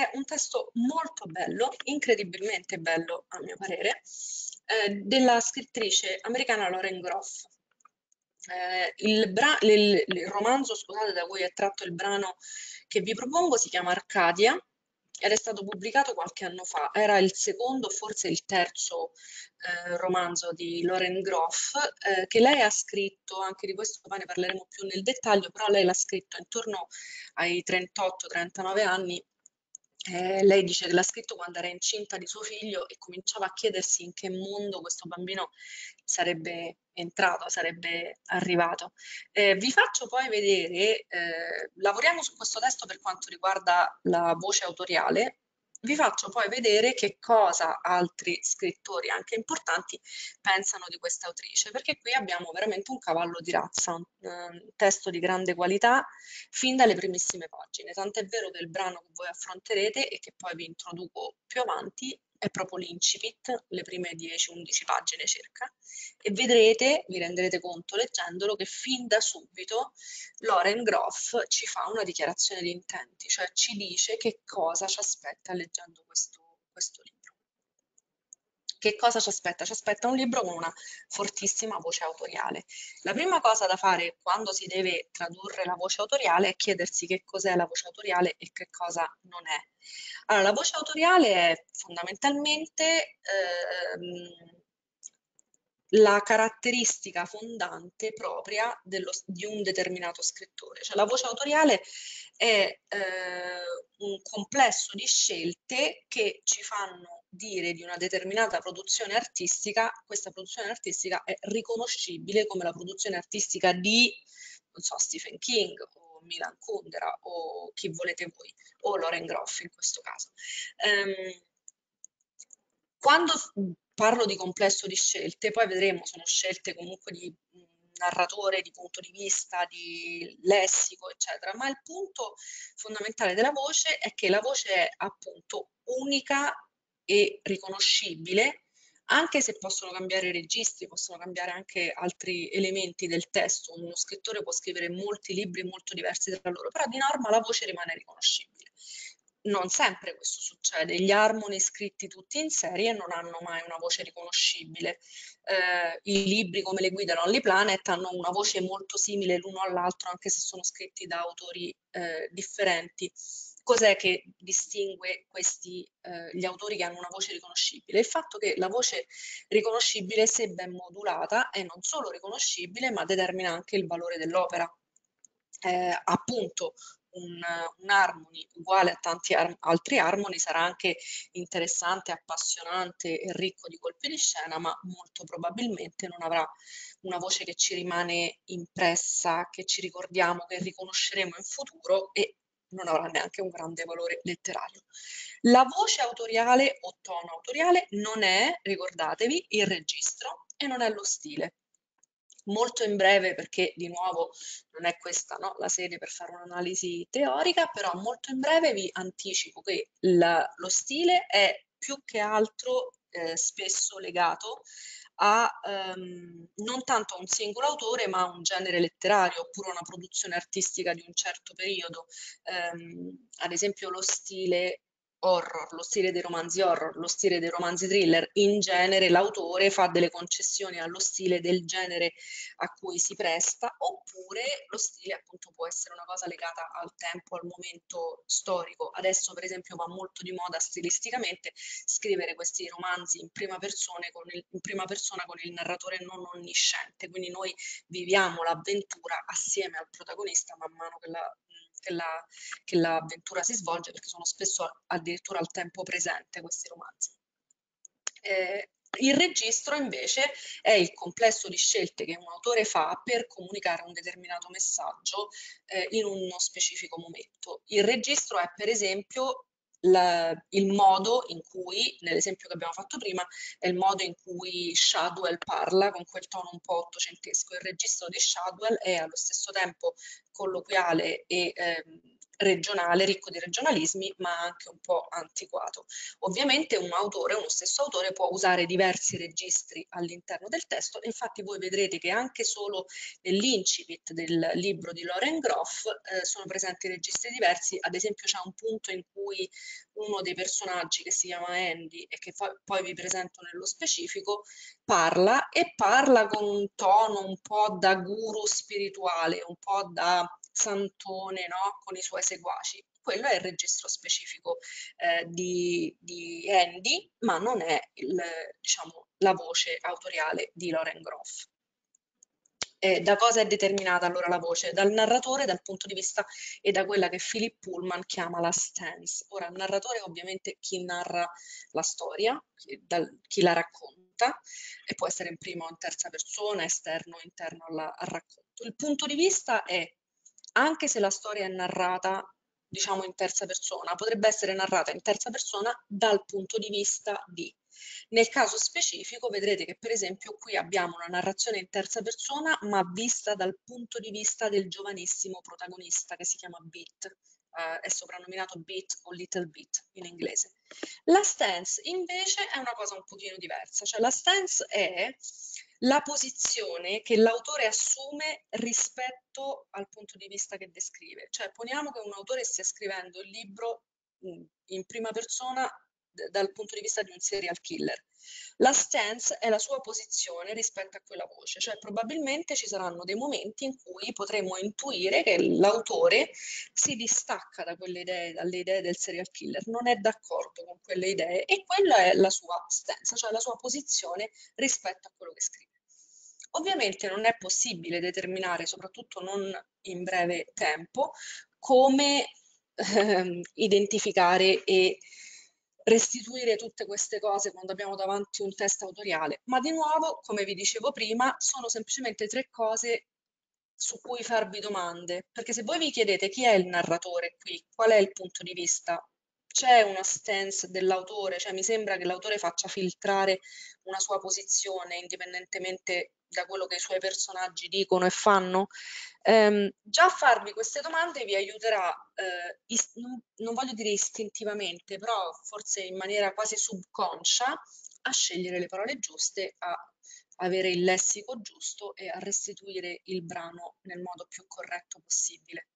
è un testo molto bello, incredibilmente bello a mio parere, della scrittrice americana Lauren Groff. Il romanzo, scusate, da cui è tratto il brano che vi propongo si chiama Arcadia ed è stato pubblicato qualche anno fa. Era il secondo, forse il terzo romanzo di Lauren Groff, che lei ha scritto, anche di questo poi ne parleremo più nel dettaglio, però lei l'ha scritto intorno ai 38-39 anni. Lei dice che l'ha scritto quando era incinta di suo figlio e cominciava a chiedersi in che mondo questo bambino sarebbe entrato, sarebbe arrivato. Vi faccio poi vedere, lavoriamo su questo testo per quanto riguarda la voce autoriale, vi faccio poi vedere che cosa altri scrittori anche importanti pensano di questa autrice, perché qui abbiamo veramente un cavallo di razza, un testo di grande qualità fin dalle primissime pagine, tant'è vero che il brano che voi affronterete e che poi vi introduco più avanti è proprio l'incipit, le prime 10-11 pagine circa, e vedrete, vi renderete conto leggendolo, che fin da subito Lauren Groff ci fa una dichiarazione di intenti, cioè ci dice che cosa ci aspetta leggendo questo libro. Che cosa ci aspetta? Ci aspetta un libro con una fortissima voce autoriale. La prima cosa da fare quando si deve tradurre la voce autoriale è chiedersi che cos'è la voce autoriale e che cosa non è. Allora, la voce autoriale è fondamentalmente la caratteristica fondante propria di un determinato scrittore. Cioè, la voce autoriale è un complesso di scelte che ci fanno dire di una determinata produzione artistica, questa produzione artistica è riconoscibile come la produzione artistica di, non so, Stephen King o Milan Kundera o chi volete voi, o Lauren Groff in questo caso. Quando parlo di complesso di scelte, poi vedremo, sono scelte comunque di narratore, di punto di vista, di lessico, eccetera, ma il punto fondamentale della voce è che la voce è appunto unica e riconoscibile, anche se possono cambiare i registri, possono cambiare anche altri elementi del testo. Uno scrittore può scrivere molti libri molto diversi tra loro, però di norma la voce rimane riconoscibile. Non sempre questo succede, gli Harmony scritti tutti in serie non hanno mai una voce riconoscibile, i libri come le guide Lonely Planet hanno una voce molto simile l'uno all'altro anche se sono scritti da autori differenti. Cos'è che distingue gli autori che hanno una voce riconoscibile? Il fatto che la voce riconoscibile, se ben modulata, è non solo riconoscibile ma determina anche il valore dell'opera. Appunto, un Harmony uguale a tanti altri Harmony sarà anche interessante, appassionante e ricco di colpi di scena, ma molto probabilmente non avrà una voce che ci rimane impressa, che ci ricordiamo, che riconosceremo in futuro, e non avrà neanche un grande valore letterario. La voce autoriale o tono autoriale non è, ricordatevi, il registro e non è lo stile. Molto in breve, perché di nuovo non è questa, no, la sede per fare un'analisi teorica, però molto in breve vi anticipo che lo stile è più che altro spesso legato a non tanto a un singolo autore ma a un genere letterario oppure una produzione artistica di un certo periodo, ad esempio lo stile horror, lo stile dei romanzi horror, lo stile dei romanzi thriller. In genere l'autore fa delle concessioni allo stile del genere a cui si presta, oppure lo stile appunto può essere una cosa legata al tempo, al momento storico. Adesso per esempio va molto di moda stilisticamente scrivere questi romanzi in prima persona con il narratore non onnisciente, quindi noi viviamo l'avventura assieme al protagonista man mano che l'avventura si svolge, perché sono spesso addirittura al tempo presente questi romanzi. Il registro invece è il complesso di scelte che un autore fa per comunicare un determinato messaggio in uno specifico momento. Il registro è per esempio il modo in cui, nell'esempio che abbiamo fatto prima, è il modo in cui Shadwell parla con quel tono un po' ottocentesco. Il registro di Shadwell è allo stesso tempo colloquiale e regionale, ricco di regionalismi, ma anche un po' antiquato. Ovviamente un autore, uno stesso autore, può usare diversi registri all'interno del testo, infatti voi vedrete che anche solo nell'incipit del libro di Lauren Groff sono presenti registri diversi. Ad esempio c'è un punto in cui uno dei personaggi, che si chiama Andy e che poi vi presento nello specifico, parla, e parla con un tono un po' da guru spirituale, un po' da santone, no? Con i suoi seguaci. Quello è il registro specifico di Andy, ma non è diciamo, la voce autoriale di Lauren Groff. Da cosa è determinata allora la voce? Dal narratore, dal punto di vista, e da quella che Philip Pullman chiama la stance. Ora, il narratore è ovviamente chi narra la storia, chi la racconta, e può essere in prima o in terza persona, esterno o interno al racconto. Il punto di vista è, anche se la storia è narrata, diciamo, in terza persona, potrebbe essere narrata in terza persona dal punto di vista di. Nel caso specifico vedrete che per esempio qui abbiamo una narrazione in terza persona ma vista dal punto di vista del giovanissimo protagonista, che si chiama Beat, è soprannominato Beat o Little Beat in inglese. La stance invece è una cosa un pochino diversa, cioè la stance è la posizione che l'autore assume rispetto al punto di vista che descrive, cioè poniamo che un autore stia scrivendo il libro in prima persona dal punto di vista di un serial killer. La stance è la sua posizione rispetto a quella voce, cioè probabilmente ci saranno dei momenti in cui potremo intuire che l'autore si distacca da quelle idee, dalle idee del serial killer, non è d'accordo con quelle idee, e quella è la sua stance, cioè la sua posizione rispetto a quello che scrive. Ovviamente non è possibile determinare, soprattutto non in breve tempo, come identificare e restituire tutte queste cose quando abbiamo davanti un testo autoriale, ma di nuovo, come vi dicevo prima, sono semplicemente tre cose su cui farvi domande, perché se voi vi chiedete chi è il narratore qui, qual è il punto di vista, c'è una stance dell'autore, cioè mi sembra che l'autore faccia filtrare una sua posizione indipendentemente da quello che i suoi personaggi dicono e fanno. Già farvi queste domande vi aiuterà, non voglio dire istintivamente, però forse in maniera quasi subconscia, a scegliere le parole giuste, a avere il lessico giusto e a restituire il brano nel modo più corretto possibile.